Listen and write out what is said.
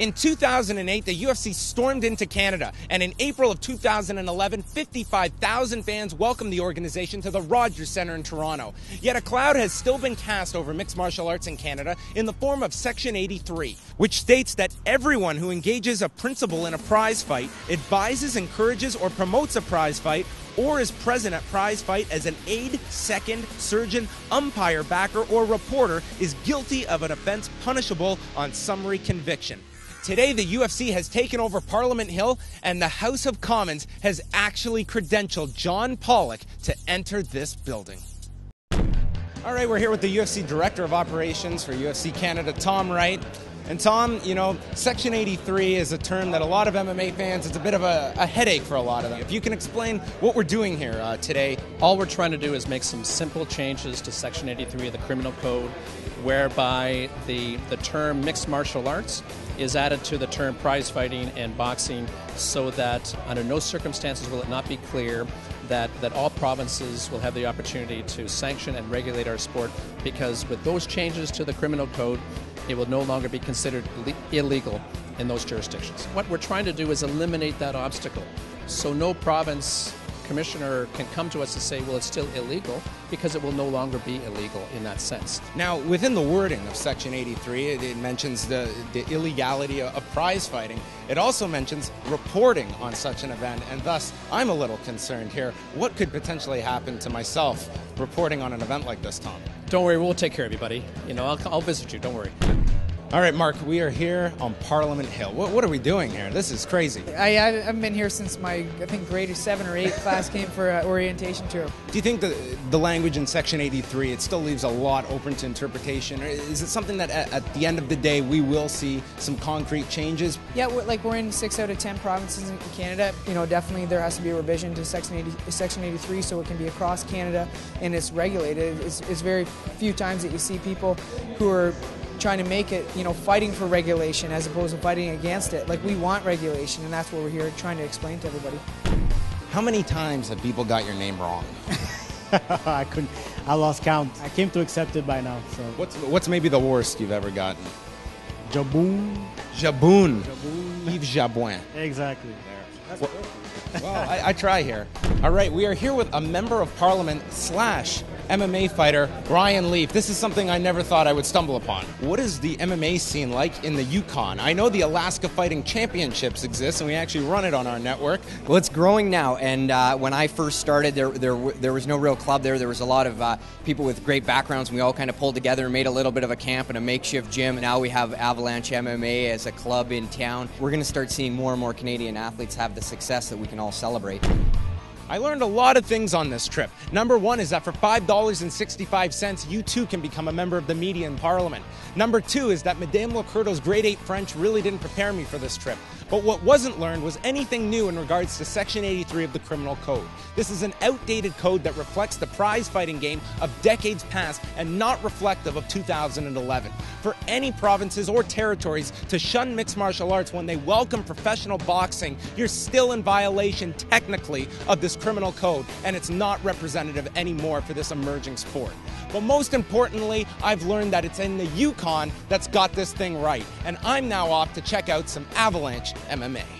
In 2008, the UFC stormed into Canada, and in April of 2011, 55,000 fans welcomed the organization to the Rogers Centre in Toronto. Yet a cloud has still been cast over mixed martial arts in Canada in the form of Section 83, which states that everyone who engages a principal in a prize fight, advises, encourages, or promotes a prize fight, or is present at prize fight as an aide, second, surgeon, umpire, backer, or reporter is guilty of an offense punishable on summary conviction. Today, the UFC has taken over Parliament Hill, and the House of Commons has actually credentialed John Pollock to enter this building. All right, we're here with the UFC Director of Operations for UFC Canada, Tom Wright. And Tom, you know, Section 83 is a term that a lot of MMA fans, it's a bit of a headache for a lot of them. If you can explain what we're doing here today. All we're trying to do is make some simple changes to Section 83 of the Criminal Code, whereby the term mixed martial arts is added to the term prize fighting and boxing, so that under no circumstances will it not be clear that all provinces will have the opportunity to sanction and regulate our sport, because with those changes to the Criminal Code, it will no longer be considered illegal in those jurisdictions. What we're trying to do is eliminate that obstacle, so no province commissioner can come to us and say, well, it's still illegal, because it will no longer be illegal in that sense. Now, within the wording of Section 83, it mentions the illegality of prize fighting. It also mentions reporting on such an event, and thus I'm a little concerned here. What could potentially happen to myself reporting on an event like this, Tom? Don't worry, we'll take care of you, buddy. You know, I'll visit you, don't worry. All right, Mark, we are here on Parliament Hill. What are we doing here? This is crazy. I haven't been here since my, I think, grade 7 or 8 class came for orientation tour. Do you think the language in Section 83, it still leaves a lot open to interpretation? Or is it something that at the end of the day we will see some concrete changes? Yeah, we're in 6 out of 10 provinces in Canada. You know, definitely there has to be a revision to Section 83 so it can be across Canada and it's regulated. It's very few times that you see people who are trying to make it, you know, fighting for regulation as opposed to fighting against it. Like, we want regulation, and that's what we're here trying to explain to everybody. How many times have people got your name wrong? I lost count. I came to accept it by now. So what's maybe the worst you've ever gotten? Jabouin. Yves Jabouin. Exactly. There. Well, well I try here. All right, we are here with a member of Parliament / MMA fighter Brian Leaf. This is something I never thought I would stumble upon. What is the MMA scene like in the Yukon? I know the Alaska Fighting Championships exists, and we actually run it on our network. Well, it's growing now, and when I first started, there was no real club there. There was a lot of people with great backgrounds, and we all kind of pulled together and made a little bit of a camp and a makeshift gym, and now we have Avalanche MMA as a club in town. We're going to start seeing more and more Canadian athletes have the success that we can all celebrate. I learned a lot of things on this trip. Number one is that for $5.65, you too can become a member of the media in Parliament. Number two is that Madame Le Curteau's grade 8 French really didn't prepare me for this trip. But what wasn't learned was anything new in regards to Section 83 of the Criminal Code. This is an outdated code that reflects the prize fighting game of decades past and not reflective of 2011. For any provinces or territories to shun mixed martial arts when they welcome professional boxing, you're still in violation technically of this Criminal Code, and it's not representative anymore for this emerging sport. But most importantly, I've learned that it's in the Yukon that's got this thing right, and I'm now off to check out some Avalanche MMA.